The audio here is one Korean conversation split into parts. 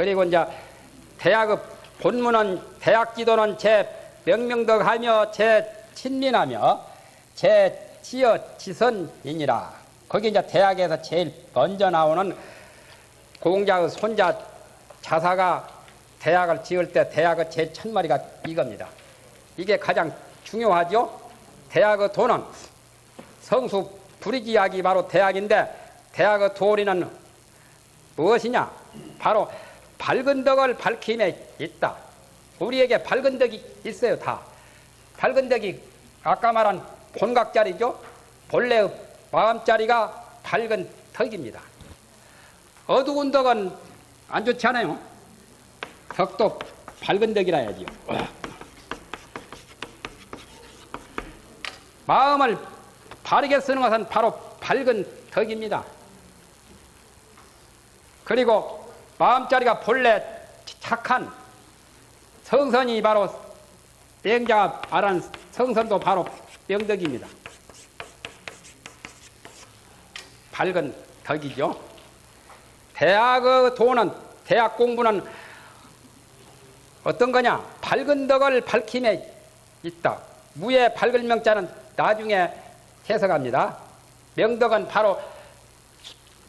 그리고 이제 대학의 본문은 대학 지도는 제 명명덕 하며 제 친민 하며 제 지어 지선이니라. 거기 이제 대학에서 제일 먼저 나오는 고공자의 손자 자사가 대학을 지을 때 대학의 제 첫 마리가 이겁니다. 이게 가장 중요하죠. 대학의 도는 성수 불이지약이 바로 대학인데 대학의 도리는 무엇이냐? 바로 밝은 덕을 밝힘에 있다. 우리에게 밝은 덕이 있어요. 다 밝은 덕이 아까 말한 본각자리죠. 본래의 마음자리가 밝은 덕입니다. 어두운 덕은 안 좋지 않아요. 덕도 밝은 덕이라 해야지요. 마음을 바르게 쓰는 것은 바로 밝은 덕입니다. 그리고 마음자리가 본래 착한 성선이 바로 명자가 말한 성선도 바로 명덕입니다. 밝은 덕이죠. 대학의 도는 대학 공부는 어떤 거냐? 밝은 덕을 밝힘에 있다. 무의 밝을 명자는 나중에 해석합니다. 명덕은 바로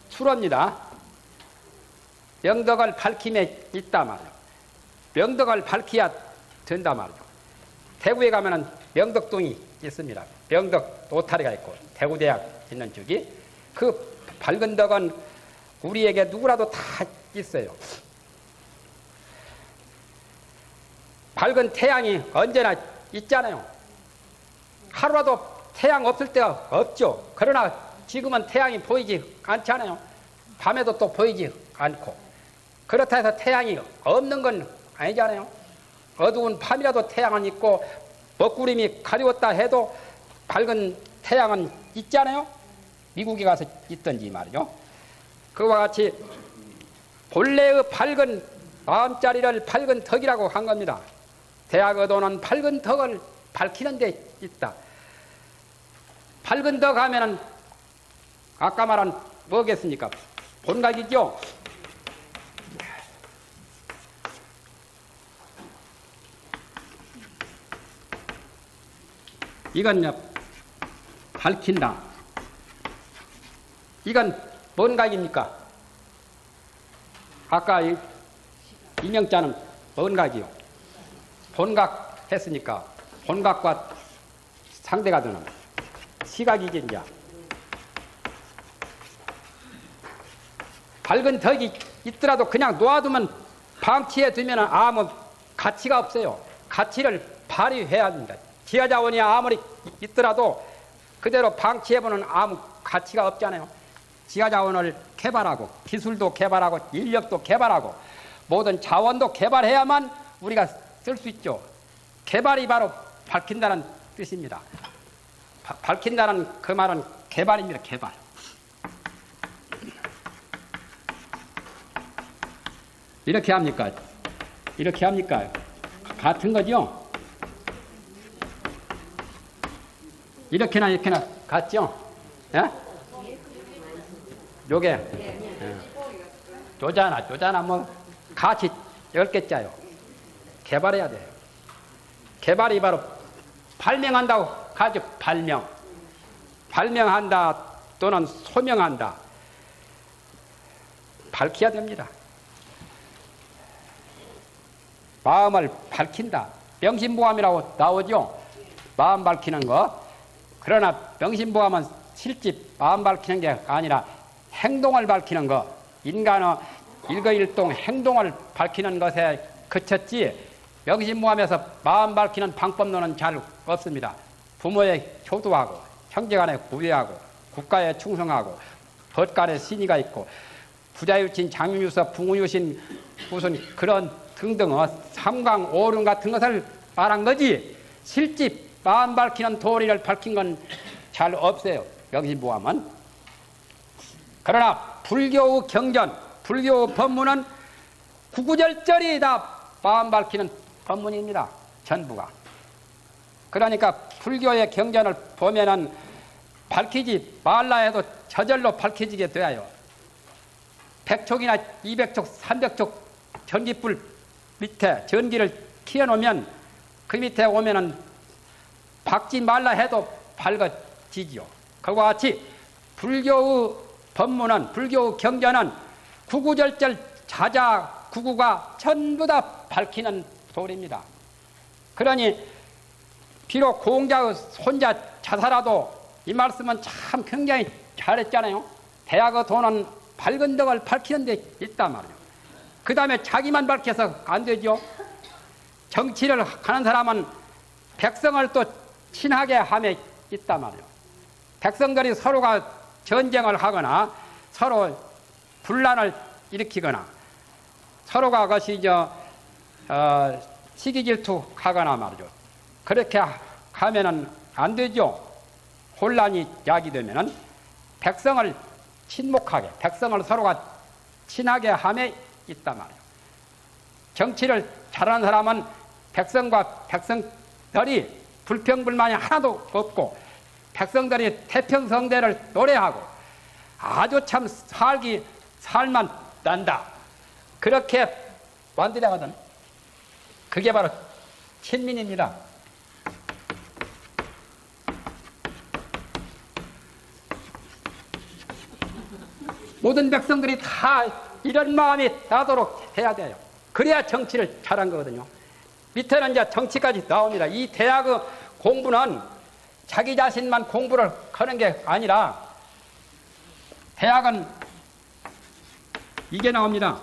수로입니다. 명덕을 밝힘에 있다 말이에요. 명덕을 밝혀야 된다 말이에요. 대구에 가면은 명덕동이 있습니다. 명덕 노타리가 있고 대구대학 있는 쪽이 그 밝은 덕은 우리에게 누구라도 다 있어요. 밝은 태양이 언제나 있잖아요. 하루라도 태양 없을 때가 없죠. 그러나 지금은 태양이 보이지 않잖아요. 밤에도 또 보이지 않고. 그렇다 해서 태양이 없는 건 아니잖아요. 어두운 밤이라도 태양은 있고 먹구름이 가리웠다 해도 밝은 태양은 있잖아요. 미국에 가서 있던지 말이죠. 그와 같이 본래의 밝은 마음자리를 밝은 덕이라고 한 겁니다. 대학의 도는 밝은 덕을 밝히는 데 있다. 밝은 덕 하면은 아까 말한 뭐겠습니까? 본각이죠. 이건 밝힌다. 이건 뭔 각입니까? 아까 인명자는 뭔 각이요? 본각 했으니까 본각과 상대가 되는 시각이지. 이제 밝은 덕이 있더라도 그냥 놓아두면 방치해 두면 아무 가치가 없어요. 가치를 발휘해야 합니다. 지하자원이 아무리 있더라도 그대로 방치해보는 아무 가치가 없잖아요. 지하자원을 개발하고 기술도 개발하고 인력도 개발하고 모든 자원도 개발해야만 우리가 쓸 수 있죠. 개발이 바로 밝힌다는 뜻입니다. 밝힌다는 그 말은 개발입니다. 개발. 이렇게 합니까? 이렇게 합니까? 같은 거죠? 이렇게나 이렇게나 같죠? 예? 요게 쪼잖아. 쪼잖아. 뭐 같이 10개 짜요. 개발해야 돼요. 개발이 바로 발명한다고 가죠. 발명. 발명한다 또는 소명한다. 밝혀야 됩니다. 마음을 밝힌다. 명심보함이라고 나오죠. 마음 밝히는 것. 그러나 명심보함은 실제 마음 밝히는 게 아니라 행동을 밝히는 것. 인간의 일거일동 행동을 밝히는 것에 그쳤지 명심보함에서 마음 밝히는 방법론은 잘 없습니다. 부모에 효도하고 형제간에 구애하고 국가에 충성하고 법간에 신의가 있고 부자유친 장유유서 붕우유신 무슨 그런 등등 삼강오륜 같은 것을 말한 거지 실제 마음 밝히는 도리를 밝힌 건 잘 없어요. 명심보함은. 그러나 불교의 경전 불교의 법문은 구구절절이 다 마음 밝히는 법문입니다. 전부가. 그러니까 불교의 경전을 보면은 밝히지 말라 해도 저절로 밝혀지게 돼요. 100촉이나 200촉, 300촉 전기불 밑에 전기를 키워놓으면 그 밑에 오면은 박지 말라 해도 밝아지지요. 그와 같이 불교의 법문은, 불교의 경전은 구구절절 자자구구가 전부 다 밝히는 도리입니다. 그러니 비록 고흥자의 손자 자사라도 이 말씀은 참 굉장히 잘했잖아요. 대학의 돈은 밝은 덕을 밝히는 데 있단 말이에요. 그 다음에 자기만 밝혀서 안 되죠. 정치를 하는 사람은 백성을 또 친하게 함에 있단 말이에요. 백성들이 서로가 전쟁을 하거나 서로 분란을 일으키거나 서로가 그것이 시기 질투하거나 말이죠. 그렇게 하면은 안 되죠. 혼란이 야기되면은 백성을 친목하게, 백성을 서로가 친하게 함에 있단 말이에요. 정치를 잘하는 사람은 백성과 백성들이 불평불만이 하나도 없고 백성들이 태평성대를 노래하고 아주 참 살기 살만 난다. 그렇게 만들어가던 그게 바로 친민입니다. 모든 백성들이 다 이런 마음이 나도록 해야 돼요. 그래야 정치를 잘한 거거든요. 밑에는 이제 정치까지 나옵니다. 이 대학의 공부는 자기 자신만 공부를 하는 게 아니라 대학은 이게 나옵니다.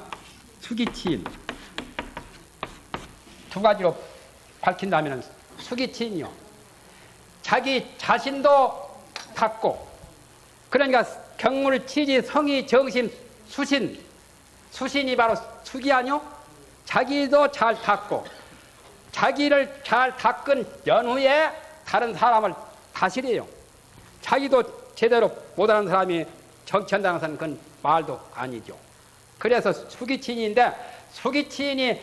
수기치인. 두 가지로 밝힌다면 수기치인이요. 자기 자신도 닦고, 그러니까 경물, 치지, 성의, 정신, 수신. 수신이 바로 수기 아니요? 자기도 잘 닦고, 자기를 잘 닦은 연후에 다른 사람을 다스려요. 자기도 제대로 못하는 사람이 정치한다는 것은 그건 말도 아니죠. 그래서 수기치인인데, 수기치인이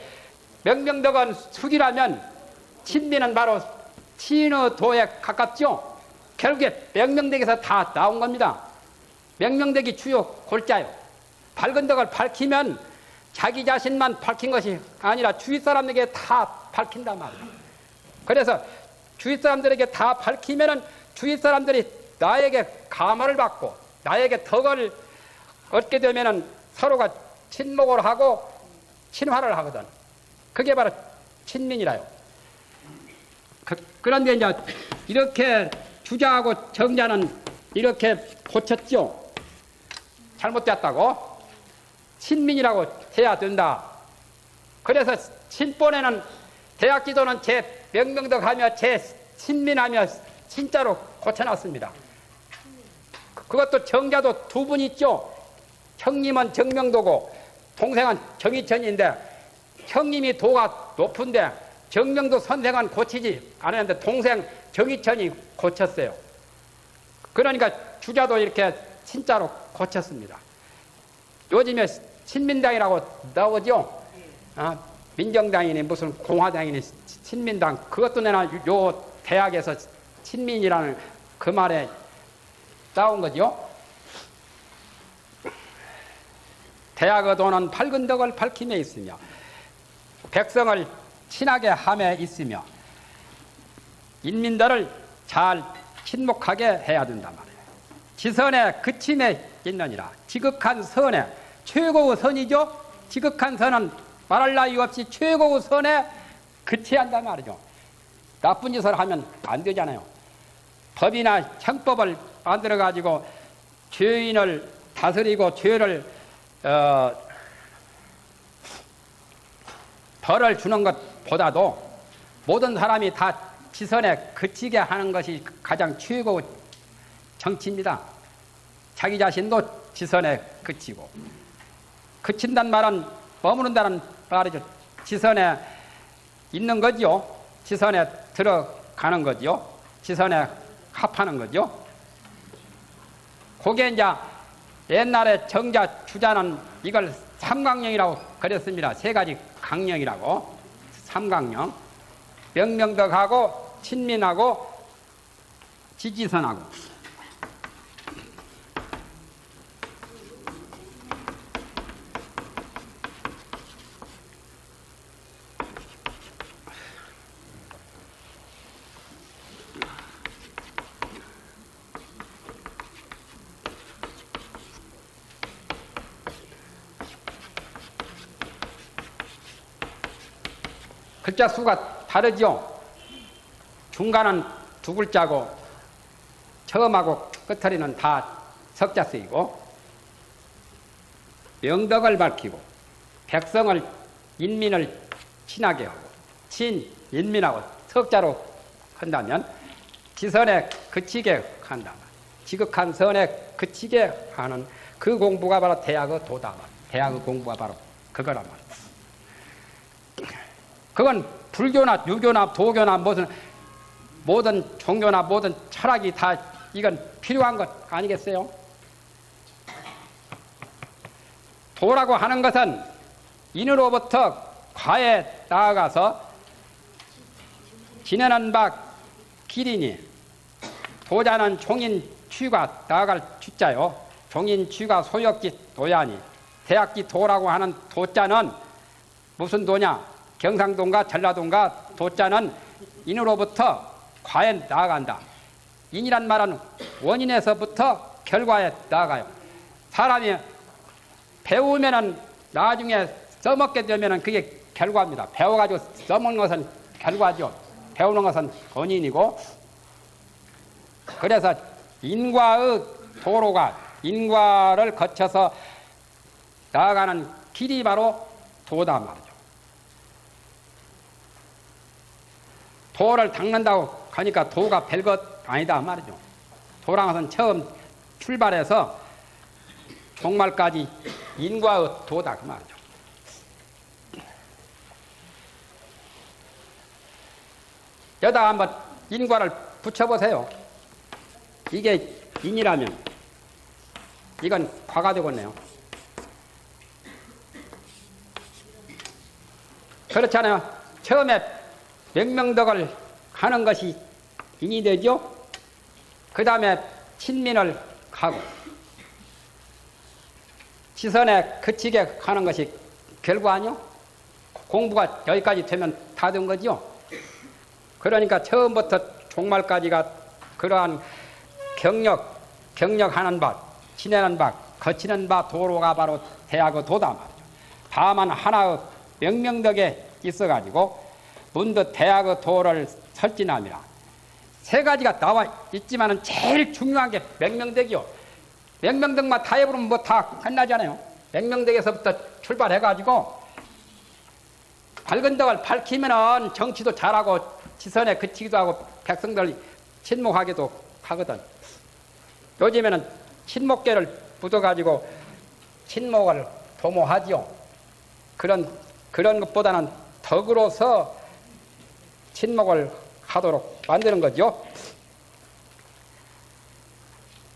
명명덕은 수기라면 친민은 바로 친의 도에 가깝죠. 결국에 명명덕에서 다 나온 겁니다. 명명덕이 주요 골자요. 밝은 덕을 밝히면 자기 자신만 밝힌 것이 아니라 주위 사람에게 다 밝힌단 말이에요. 그래서 주위 사람들에게 다 밝히면은 주위 사람들이 나에게 감화를 받고 나에게 덕을 얻게 되면은 서로가 친목을 하고 친화를 하거든. 그게 바로 친민이라요. 그런데 이제 이렇게 주자하고 정자는 이렇게 고쳤죠. 잘못됐다고 친민이라고 해야 된다. 그래서 친본에는 대학지도는 제 명명덕하며 제 친민하며 친자로 고쳐놨습니다. 그것도 정자도 두 분 있죠. 형님은 정명도고 동생은 정의천인데 형님이 도가 높은데 정명도 선생은 고치지 않았는데 동생 정의천이 고쳤어요. 그러니까 주자도 이렇게 친자로 고쳤습니다. 요즘에 친민당이라고 나오죠. 아, 민정당이니 무슨 공화당이니 친민당. 그것도 내가 요 대학에서 친민이라는 그 말에 나온 거죠. 대학의 도는 밝은 덕을 밝히며 있으며 백성을 친하게 함에 있으며 인민들을 잘 친목하게 해야 된단 말이에요. 지선에 그침에 있느니라. 지극한 선에 최고의 선이죠. 지극한 선은 말할 나위 없이 최고의 선에 그치한단 말이죠. 나쁜 짓을 하면 안 되잖아요. 법이나 형법을 만들어가지고 죄인을 다스리고 죄를 벌을 주는 것보다도 모든 사람이 다 지선에 그치게 하는 것이 가장 최고의 정치입니다. 자기 자신도 지선에 그치고, 그친단 말은 머무른다는 말이죠. 지선에 있는 거죠. 지선에 들어가는 거죠. 지선에 합하는 거죠. 그게 이제 옛날에 정자 주자는 이걸 삼강령이라고 그랬습니다. 세 가지 강령이라고. 삼강령. 명명덕하고 친민하고 지지선하고. 글자 수가 다르죠. 중간은 두 글자고 처음하고 끝허리는 다 석자 쓰이고, 명덕을 밝히고 백성을 인민을 친하게 하고 친인민하고 석자로 한다면 지선에 그치게 한다. 지극한 선에 그치게 하는 그 공부가 바로 대학의 도다. 대학의 공부가 바로 그거란 말이야. 그건 불교나 유교나 도교나 무슨 모든 종교나 모든 철학이 다 이건 필요한 것 아니겠어요? 도라고 하는 것은 인으로부터 과에 나아가서 지내는 바 길이니, 도자는 종인 취가 나아갈 취자요, 종인 취가 소역지 도야니, 대학지 도라고 하는 도자는 무슨 도냐? 경상도인가 전라도인가? 도자는 인으로부터 과에 나아간다. 인이란 말은 원인에서부터 결과에 나아가요. 사람이 배우면은 나중에 써먹게 되면은 그게 결과입니다. 배워가지고 써먹는 것은 결과죠. 배우는 것은 원인이고, 그래서 인과의 도로가 인과를 거쳐서 나아가는 길이 바로 도다 말이죠. 도를 닦는다고 하니까 도가 별것 아니다 말이죠. 도랑 것은 처음 출발해서 종말까지 인과의 도다 그 말이죠. 여기다가 한번 인과를 붙여보세요. 이게 인이라면 이건 과가 되겠네요. 그렇잖아요. 처음에 명명덕을 하는 것이 인이 되죠. 그 다음에 친민을 하고 지선에 그치게 하는 것이 결과 아니요? 공부가 여기까지 되면 다 된 거죠. 그러니까 처음부터 종말까지가 그러한 경력하는 바, 지내는 바, 거치는 바 도로가 바로 대학의 도다 말이죠. 다만 하나의 명명덕에 있어가지고 문득 대학의 도를 설진함이라. 세 가지가 나와 있지만은 제일 중요한 게 명명덕이요. 명명덕만 다 해보면 뭐 다 끝나잖아요. 명명덕에서부터 출발해가지고 밝은 덕을 밝히면은 정치도 잘하고 지선에 그치기도 하고 백성들 친목하기도 하거든. 요즘에는 친목계를 묻어가지고 친목을 도모하지요. 그런 것보다는 덕으로서 친목을 하도록 만드는 거죠.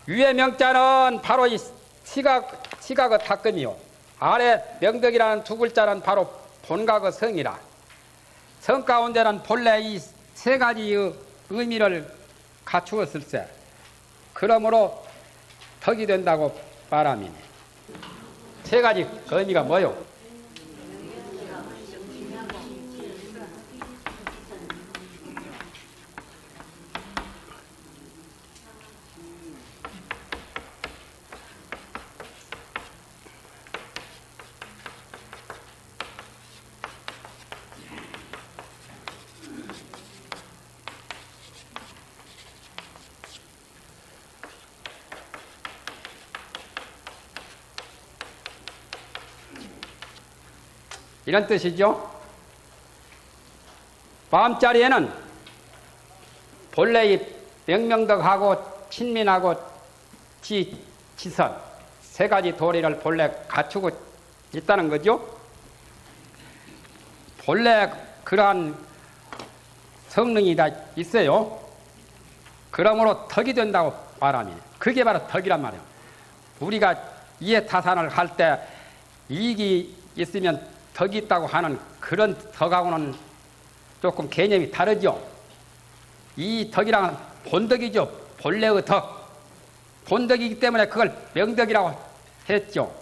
위의 명자는 바로 이 시각의 닦음이요. 아래 명덕이라는 두 글자는 바로 본각의 성이라. 성 가운데는 본래 이 세 가지의 의미를 갖추었을세. 그러므로 덕이 된다고 말함이니. 세 가지 의미가 뭐요? 이런 뜻이죠. 마음자리에는 본래 이 명명덕하고 친민하고 지선 세 가지 도리를 본래 갖추고 있다는 거죠. 본래 그러한 성능이 다 있어요. 그러므로 덕이 된다고 말하니, 그게 바로 덕이란 말이에요. 우리가 이해타산을 할 때 이익이 있으면 덕이 있다고 하는 그런 덕하고는 조금 개념이 다르죠. 이 덕이랑은 본덕이죠. 본래의 덕. 본덕이기 때문에 그걸 명덕이라고 했죠.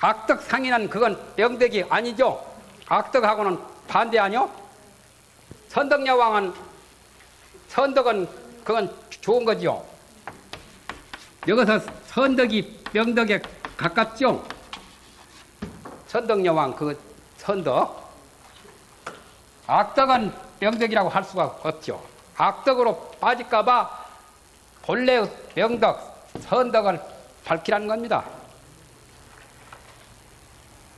악덕 상인은 그건 명덕이 아니죠. 악덕하고는 반대 아니요? 선덕여왕은, 선덕은 그건 좋은 거죠. 여기서 선덕이 명덕에 가깝죠. 선덕여왕 그 선덕 악덕은 명덕이라고 할 수가 없죠. 악덕으로 빠질까봐 본래의 명덕, 선덕을 밝히라는 겁니다.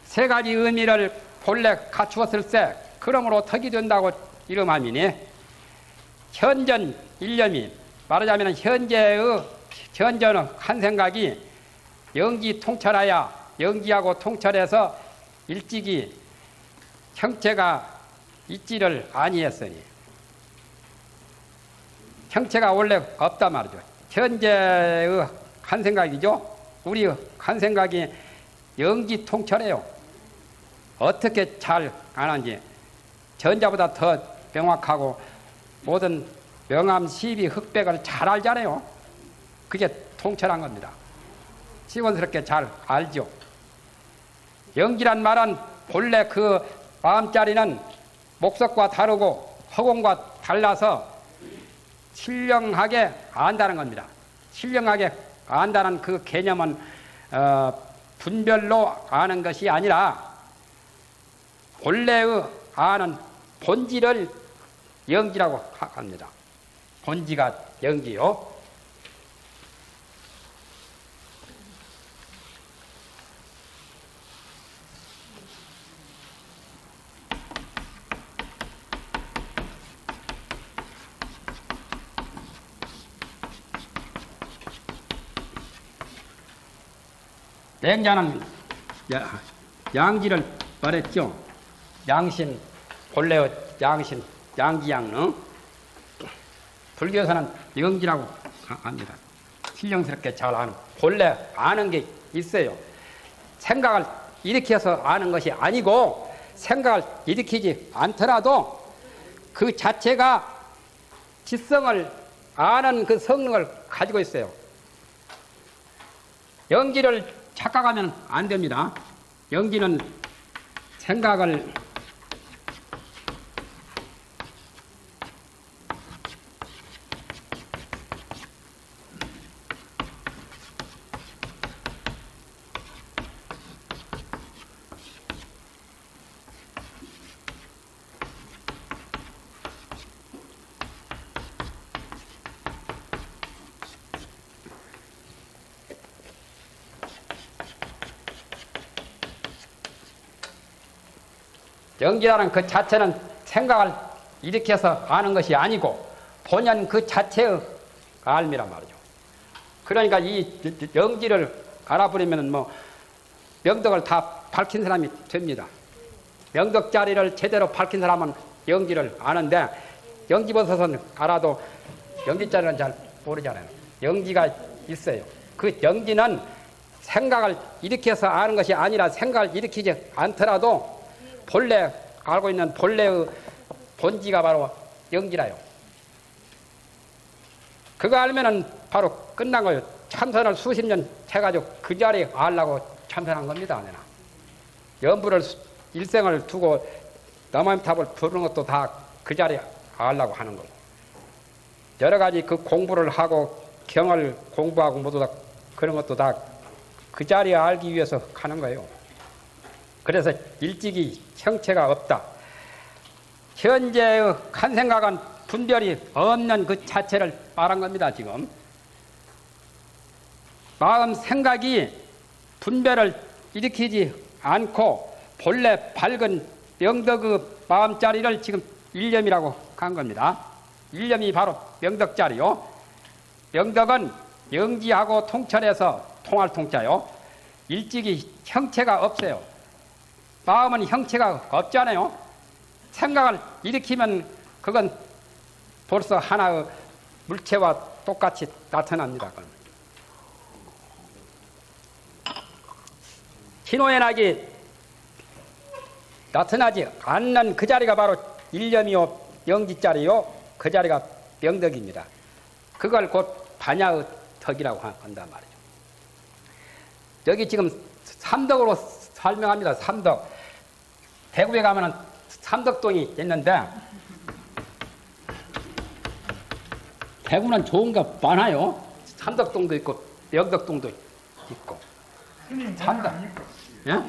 세 가지 의미를 본래 갖추었을 때 그러므로 덕이 된다고 이름함이니 현전 일념이 말하자면 현재의 현전의 한 생각이 영지 통찰하여 영지하고 통찰해서 일찍이 형체가 있지를 아니했으니 형체가 원래 없다 말이죠. 현재의 한 생각이죠. 우리 한 생각이 영지 통찰해요. 어떻게 잘 아는지 전자보다 더 명확하고 모든 명암 시비 흑백을 잘 알잖아요. 그게 통찰한 겁니다. 시원스럽게 잘 알죠. 영지란 말은 본래 그 마음자리는 목석과 다르고 허공과 달라서 신령하게 안다는 겁니다. 신령하게 안다는 그 개념은 분별로 아는 것이 아니라 본래의 아는 본질을 영지라고 합니다. 본지가 영지요. 냉자는 양지를 말했죠. 양신, 본래의 양신, 양지양능. 불교에서는 영지라고 합니다. 신령스럽게 잘 아는, 본래 아는 게 있어요. 생각을 일으켜서 아는 것이 아니고 생각을 일으키지 않더라도 그 자체가 지성을 아는 그 성능을 가지고 있어요. 영지를 착각하면 안 됩니다. 영지는 생각을 영지라는 그 자체는 생각을 일으켜서 아는 것이 아니고 본연 그 자체의 알미란 말이죠. 그러니까 이 영지를 알아버리면 뭐 명덕을 다 밝힌 사람이 됩니다. 명덕 자리를 제대로 밝힌 사람은 영지를 아는데 영지버섯은 알아도 영지 자리는 잘 모르잖아요. 영지가 있어요. 그 영지는 생각을 일으켜서 아는 것이 아니라 생각을 일으키지 않더라도 본래 알고 있는 본래의 본지가 바로 영지라요. 그거 알면은 바로 끝난 거예요. 참선을 수십 년 해가지고 그 자리에 알라고 참선한 겁니다. 내가 염불을 일생을 두고 남한탑을 부르는 것도 다 그 자리에 알라고 하는 거고 여러 가지 그 공부를 하고 경을 공부하고 모두 다 그런 것도 다 그 자리에 알기 위해서 하는 거예요. 그래서 일찍이 형체가 없다. 현재의 한 생각은 분별이 없는 그 자체를 말한 겁니다. 지금 마음 생각이 분별을 일으키지 않고 본래 밝은 명덕의 마음자리를 지금 일념이라고 한 겁니다. 일념이 바로 명덕자리요. 명덕은 영지하고 통찰해서 통할 통자요. 일찍이 형체가 없어요. 마음은 형체가 없잖아요. 생각을 일으키면 그건 벌써 하나의 물체와 똑같이 나타납니다. 희노애락이 나타나지 않는 그 자리가 바로 일념이요 영지자리요. 그 자리가 명덕입니다. 그걸 곧 반야의 덕이라고 한단 말이죠. 여기 지금 삼덕으로 설명합니다. 삼덕. 대구에 가면은 삼덕동이 있는데 대구는 좋은 거 많아요. 삼덕동도 있고 명덕동도 있고. 삼덕. 예?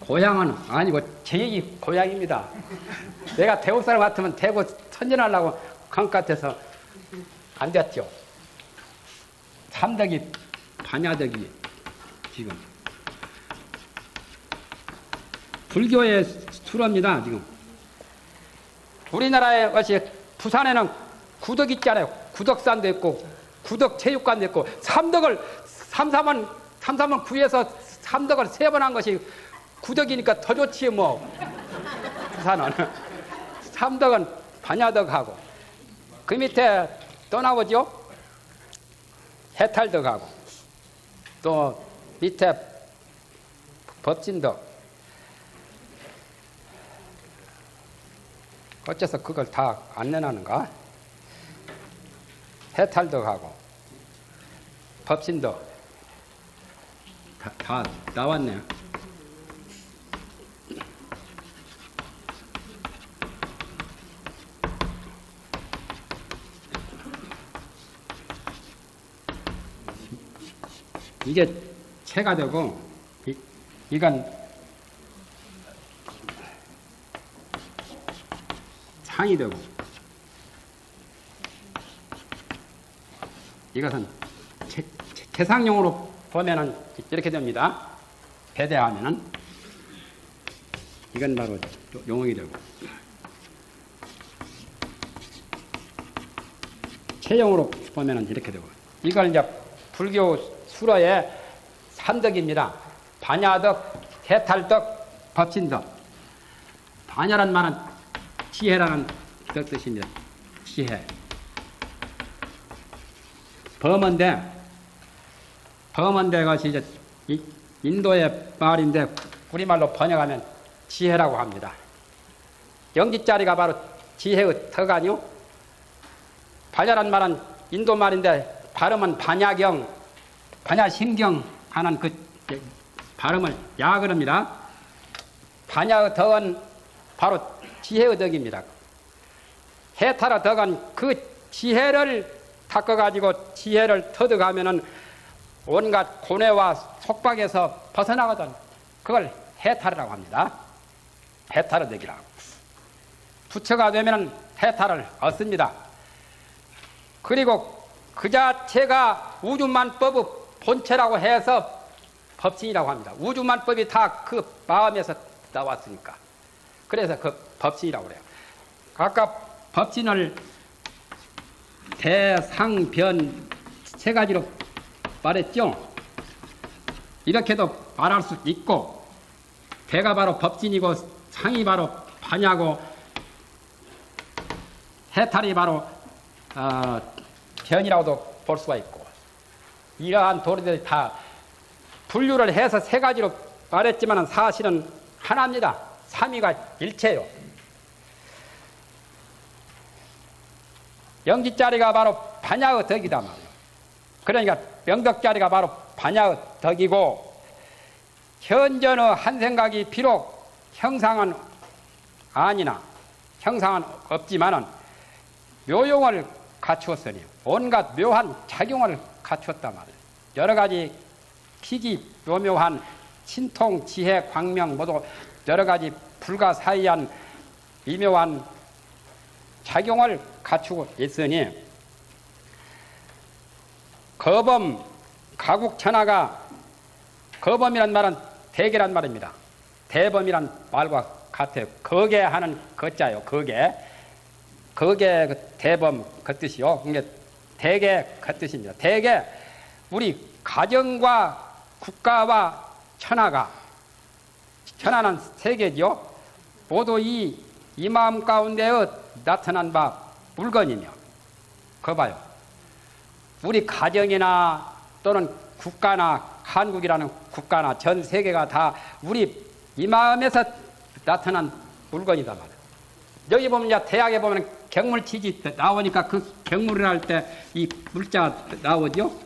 고향은 아니고 제이 고향입니다. 내가 대구 사람 같으면 대구 선전하려고 강깥에서 앉았죠. 삼덕이 반야덕이 지금 불교의 수로입니다. 지금 우리나라의 것이 부산에는 구덕 있잖아요. 구덕산도 있고 구덕체육관도 있고 삼덕을 삼삼원 구에서 삼덕을 세 번 한 것이 구덕이니까 더 좋지 뭐. 부산은 삼덕은 반야덕하고 그 밑에 또 나오죠. 해탈덕하고 또 밑에 법진덕. 어째서 그걸 다 안 내놨는가? 해탈덕하고 법신덕 다 나왔네요. 이게 체가 되고 이건 상이 되고 이것은 계상용으로 보면은 이렇게 됩니다. 배대하면은 이건 바로 용응이 되고 체용으로 보면은 이렇게 되고 이걸 이제 불교 수로의 삼덕입니다. 반야덕, 해탈덕, 법신덕. 반야란 말은 지혜라는 뜻입니다. 지혜. 범언대 것이 이제 인도의 말인데 우리말로 번역하면 지혜라고 합니다. 영지자리가 바로 지혜의 덕 아니요? 반야란 말은 인도 말인데 발음은 반야경. 반야심경 하는 그 발음을 야 그럽니다. 반야의 덕은 바로 지혜의 덕입니다. 해탈의 덕은 그 지혜를 닦아가지고 지혜를 터득하면은 온갖 고뇌와 속박에서 벗어나거든. 그걸 해탈이라고 합니다. 해탈의 덕이라고. 부처가 되면은 해탈을 얻습니다. 그리고 그 자체가 우주만법의 본체라고 해서 법신이라고 합니다. 우주만법이 다 그 마음에서 나왔으니까. 그래서 그 법신이라고 그래요. 아까 법신을 대상변 세 가지로 말했죠. 이렇게도 말할 수 있고 대가 바로 법신이고 상이 바로 반야고 해탈이 바로 변이라고도 볼 수가 있고 이러한 도리들이 다 분류를 해서 세 가지로 말했지만 사실은 하나입니다. 삼위가 일체요. 영지자리가 바로 반야의 덕이다 말이에요. 그러니까 명덕자리가 바로 반야의 덕이고 현전의 한 생각이 비록 형상은 아니나 형상은 없지만은 묘용을 갖추었으니 온갖 묘한 작용을 갖추었단 말이에요. 여러 가지 희기 묘묘한 신통, 지혜, 광명 모두 여러 가지 불가사의한 미묘한 작용을 갖추고 있으니 거범, 가국천하가 거범이란 말은 대개란 말입니다. 대범이란 말과 같아요. 거게 하는 거자요. 거게 대범 그 뜻이요. 대개 그 뜻입니다. 대개 우리 가정과 국가와 천하는 세계죠. 모두 이 마음 가운데의 나타난 바 물건이며 그 봐요. 우리 가정이나 또는 국가나 한국이라는 국가나 전 세계가 다 우리 이 마음에서 나타난 물건이다 말이에요. 여기 보면 대학에 보면 경물치기 나오니까 그 경물을 할 때 이 물자가 나오죠.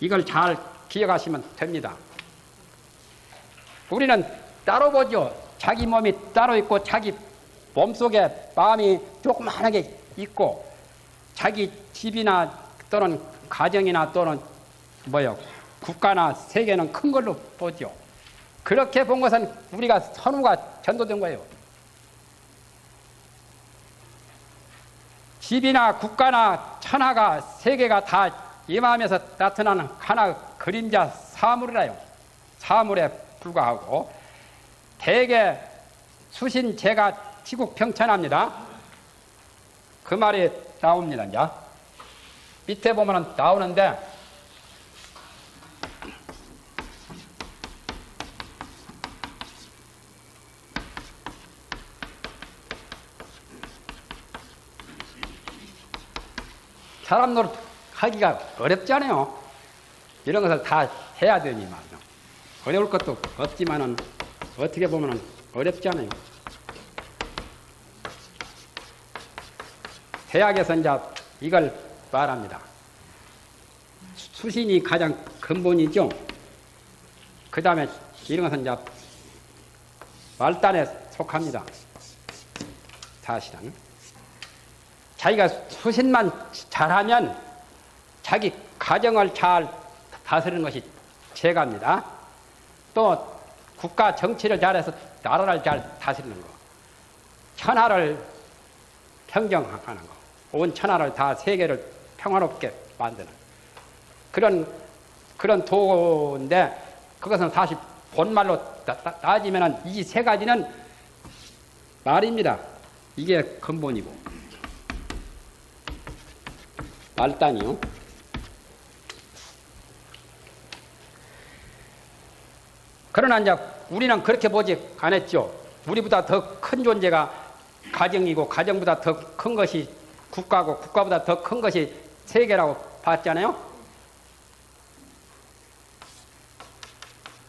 이걸 잘 기억하시면 됩니다. 우리는 따로 보죠. 자기 몸이 따로 있고 자기 몸속에 마음이 조그만하게 있고 자기 집이나 또는 가정이나 또는 국가나 세계는 큰 걸로 보죠. 그렇게 본 것은 우리가 선우가 전도된 거예요. 집이나 국가나 천하가 세계가 다 임하면서 나타나는 하나의 그림자 사물이라요. 사물에 불과하고 대개 수신제가 지국평천합니다. 그 말이 나옵니다. 이제 밑에 보면 나오는데 사람 노릇 하기가 어렵지 않아요. 이런 것을 다 해야 되니만. 어려울 것도 없지만은 어떻게 보면은 어렵지 않아요. 대학에서 이제 이걸 말합니다. 수신이 가장 근본이죠. 그 다음에 이런 것은 이제 말단에 속합니다. 사실은. 자기가 수신만 잘하면 자기 가정을 잘 다스리는 것이 제가입니다. 또 국가 정치를 잘해서 나라를 잘 다스리는 것, 천하를 평정하는 것, 온 천하를 다 세계를 평화롭게 만드는 그런 도구인데 그것은 사실 본말로 따지면 이 세 가지는 말입니다. 이게 근본이고. 말단이요. 그러나 이제 우리는 그렇게 보지 않았죠. 우리보다 더 큰 존재가 가정이고 가정보다 더 큰 것이 국가고 국가보다 더 큰 것이 세계라고 봤잖아요.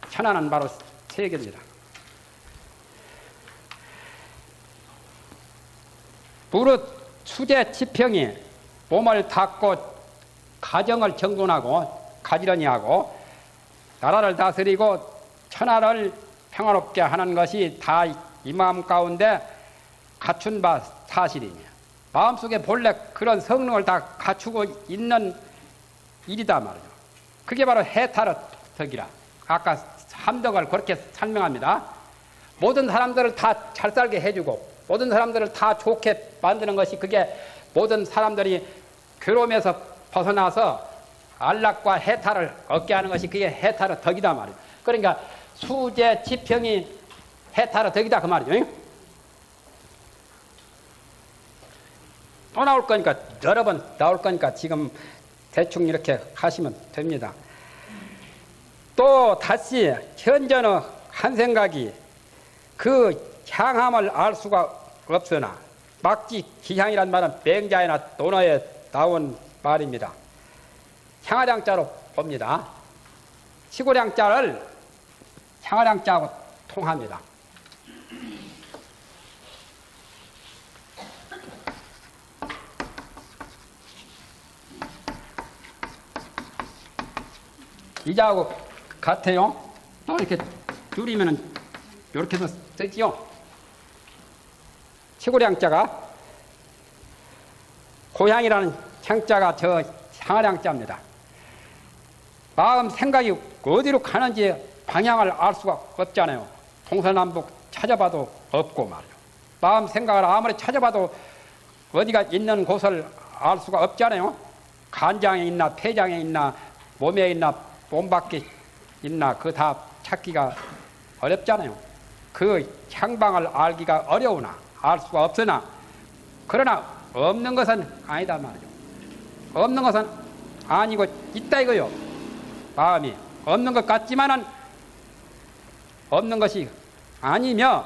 천하는 바로 세계입니다. 무릇 수제 지평이 몸을 닦고 가정을 정돈하고 가지런히 하고 나라를 다스리고 천하를 평화롭게 하는 것이 다 이 마음 가운데 갖춘 바 사실이니 마음속에 본래 그런 성능을 다 갖추고 있는 일이다 말이죠. 그게 바로 해탈의 덕이라. 아까 삼덕을 그렇게 설명합니다. 모든 사람들을 다 잘 살게 해주고 모든 사람들을 다 좋게 만드는 것이 그게 모든 사람들이 괴로움에서 벗어나서 안락과 해탈을 얻게 하는 것이 그게 해탈의 덕이다 말이에요. 그러니까 수제 지평이 해탈의 덕이다 그 말이죠. 또 나올 거니까 여러 번 나올 거니까 지금 대충 이렇게 하시면 됩니다. 또 다시 현전의 한 생각이 그 향함을 알 수가 없으나 막지 기향이란 말은 맹자이나 논어에 나온 말입니다. 향하량자로 봅니다. 시고량자를 향하량자하고 통합니다. 이자하고 같아요. 또 이렇게 줄이면은 이렇게도 쓰지요. 시고량자가 고향이라는 향자가 저 향하량자입니다. 마음 생각이 어디로 가는지 방향을 알 수가 없잖아요. 동서남북 찾아봐도 없고 말이에요. 마음 생각을 아무리 찾아봐도 어디가 있는 곳을 알 수가 없잖아요. 간장에 있나 폐장에 있나 몸에 있나 몸 밖에 있나 그거 다 찾기가 어렵잖아요. 그 향방을 알기가 어려우나 알 수가 없으나 그러나 없는 것은 아니다 말이죠. 없는 것은 아니고 있다 이거요. 마음이 없는 것 같지만은 없는 것이 아니며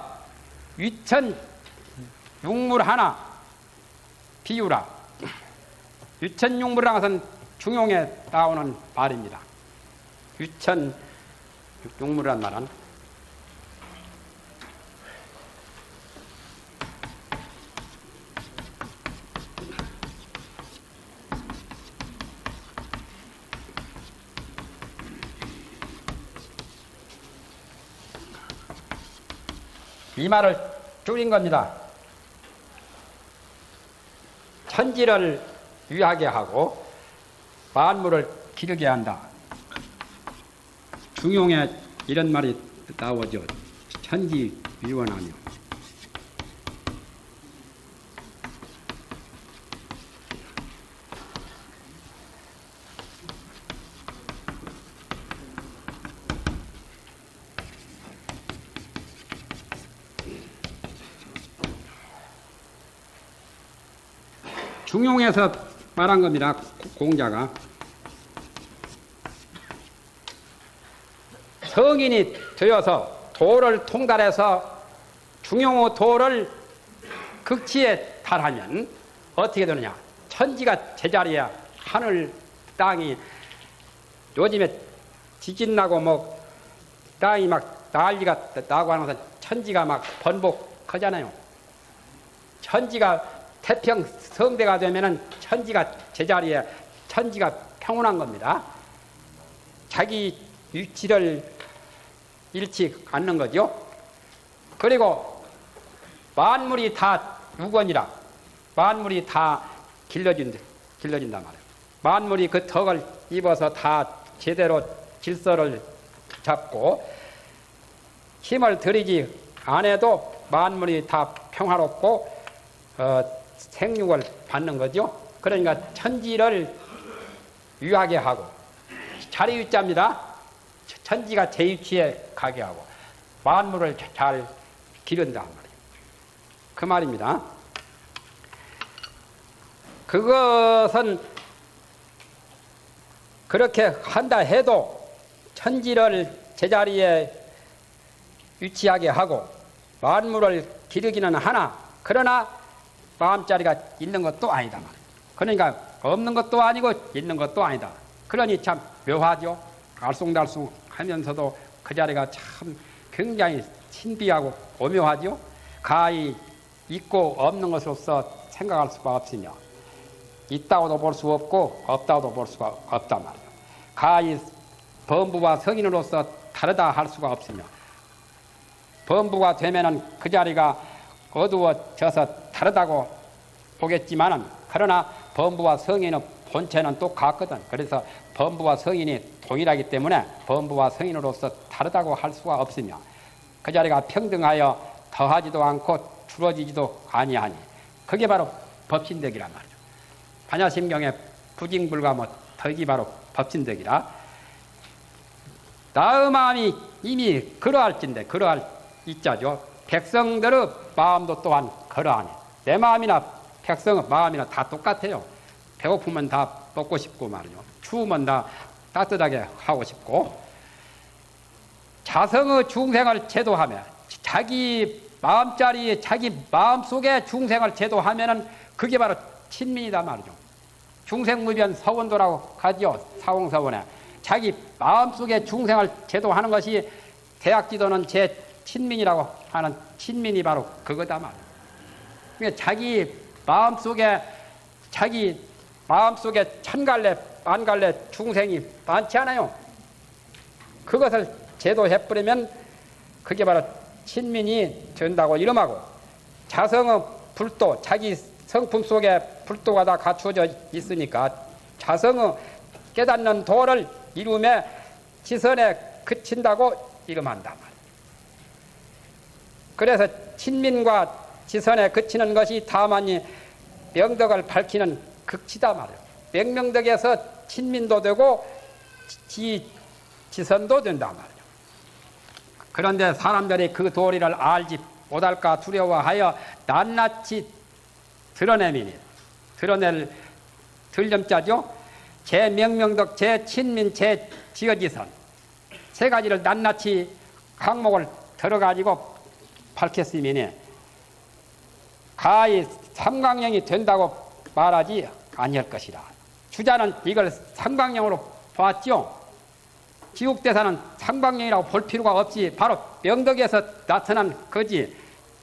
위천 육물 하나 비유라. 위천 육물이라는 것은 중용에 나오는 말입니다. 위천 육물이란 말은 이 말을 줄인 겁니다. 천지를 유하게 하고 만물을 기르게 한다. 중용에 이런 말이 나오죠. 천지 위원하며 중용해서 말한 겁니다. 공자가 성인이 되어서 도를 통달해서 중용호 도를 극치에 달하면 어떻게 되느냐. 천지가 제자리야. 하늘 땅이 요즘에 지진 나고 뭐 땅이 막 난리가 나고 하면서 천지가 막 번복하잖아요. 천지가 태평 성대가 되면은 천지가 제자리에 천지가 평온한 겁니다. 자기 위치를 잃지 않는 거죠. 그리고 만물이 다 무건이라 만물이 다 길러진단 말이에요. 만물이 그 덕을 입어서 다 제대로 질서를 잡고 힘을 들이지 안 해도 만물이 다 평화롭고 생육을 받는 거죠. 그러니까 천지를 유하게 하고 자리 유자입니다. 천지가 제 위치에 가게 하고 만물을 잘 기른다 말이에요. 그 말입니다. 그것은 그렇게 한다 해도 천지를 제자리에 위치하게 하고 만물을 기르기는 하나 그러나 마음자리가 있는 것도 아니다 말이에요. 그러니까 없는 것도 아니고 있는 것도 아니다. 그러니 참 묘하죠. 알쏭달쏭 하면서도 그 자리가 참 굉장히 신비하고 오묘하죠. 가히 있고 없는 것으로서 생각할 수가 없으며 있다고도 볼 수 없고 없다고도 볼 수가 없단 말이에요. 가히 범부와 성인으로서 다르다 할 수가 없으며 범부가 되면은 그 자리가 어두워져서 다르다고 보겠지만은 그러나 범부와 성인은 본체는 또 같거든. 그래서 범부와 성인이 동일하기 때문에 범부와 성인으로서 다르다고 할 수가 없으며 그 자리가 평등하여 더하지도 않고 줄어지지도 아니하니 그게 바로 법신덕이란 말이죠. 반야심경의 부징불과 뭐 덕이 바로 법신덕이라. 나의 마음이 이미 그러할진대 그러할 이자죠. 백성들의 마음도 또한 그러하니 내 마음이나 백성의 마음이나 다 똑같아요. 배고프면 다 먹고 싶고 말이죠. 추우면 다 따뜻하게 하고 싶고 자성의 중생을 제도하며 자기 마음자리에 자기 마음속에 중생을 제도하면은 그게 바로 친민이다 말이죠. 중생무변 서원도라고 하죠. 사홍서원에 자기 마음속에 중생을 제도하는 것이 대학지도는 제 친민이라고 하는 친민이 바로 그거다 말이죠. 그러니까 자기 마음속에 천갈래 만갈래 중생이 많지 않아요. 그것을 제도해버리면 그게 바로 친민이 된다고 이름하고 자성의 불도 자기 성품 속에 불도가 다 갖추어져 있으니까 자성의 깨닫는 도를 이루며 지선에 그친다고 이름한다 말이에요. 그래서 친민과 지선에 그치는 것이 다만이 명덕을 밝히는 극치다 말이에요. 명명덕에서 친민도 되고 지선도 된다 말이죠. 그런데 사람들이 그 도리를 알지 못할까 두려워하여 낱낱이 드러내미니 드러낼 들념자죠. 제 명명덕, 제 친민, 제 지어지선 세 가지를 낱낱이 항목을 들어가지고 밝혔으니 가히 삼강령이 된다고 말하지 아니할 것이다. 주자는 이걸 삼강령으로 보았죠. 지욱대사는 삼강령이라고 볼 필요가 없이 바로 명덕에서 나타난 거지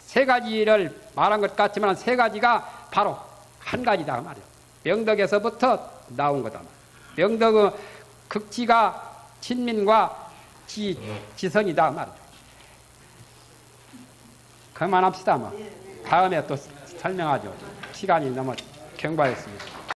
세 가지를 말한 것 같지만 세 가지가 바로 한 가지다 말이에요. 명덕에서부터 나온 거다 말이에요. 명덕의 극치가 친민과 지선이다 말이죠. 그만합시다. 다음에 또 설명하죠. 시간이 너무 경과했습니다.